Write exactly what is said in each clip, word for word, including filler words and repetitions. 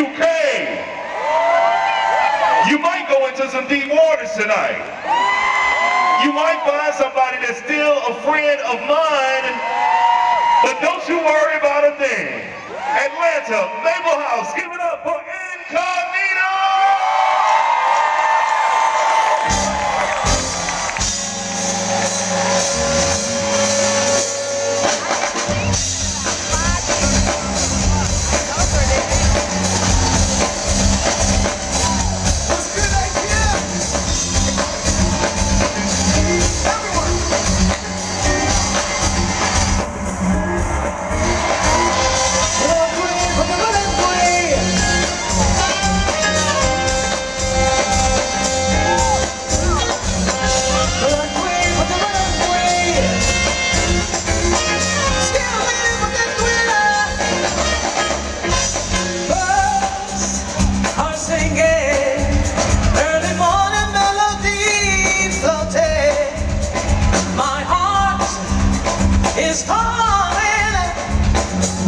You came. You might go into some deep waters tonight. You might find somebody that's still a friend of mine, but don't you worry about a thing. Atlanta, Maple House, give it up for Incognito! It's calling,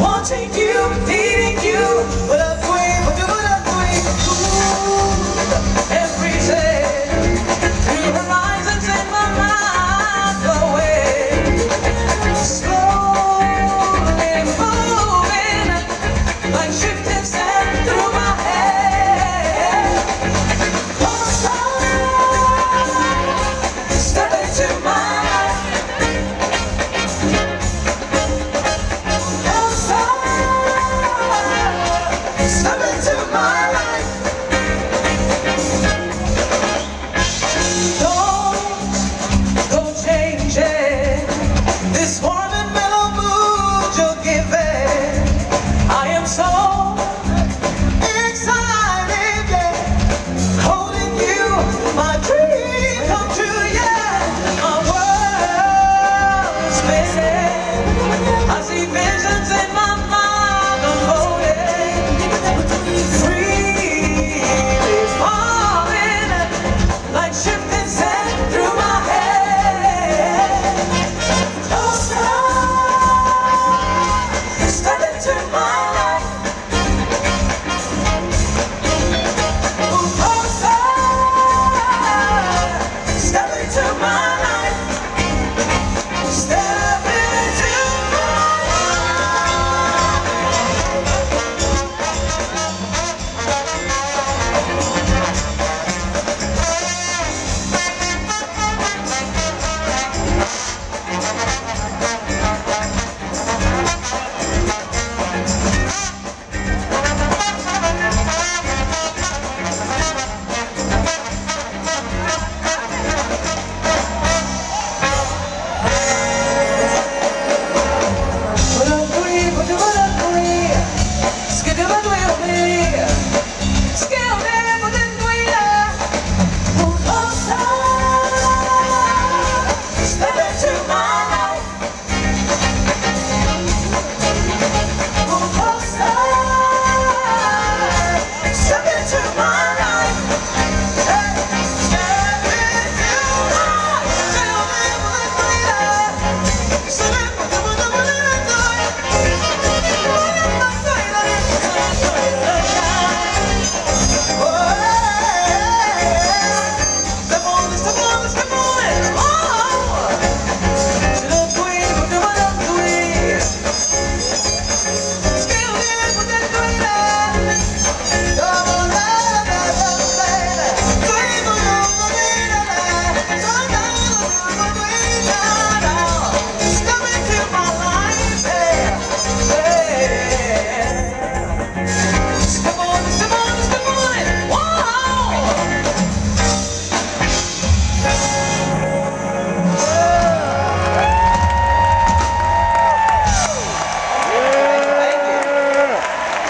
wanting you, needing you, but I pray, but do what I pray. Ooh, every day, new horizons in my mind away. Slowly moving, like shifting sand through my head. Close, step into my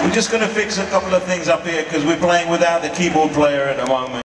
We're just going to fix a couple of things up here because we're playing without the keyboard player at the moment.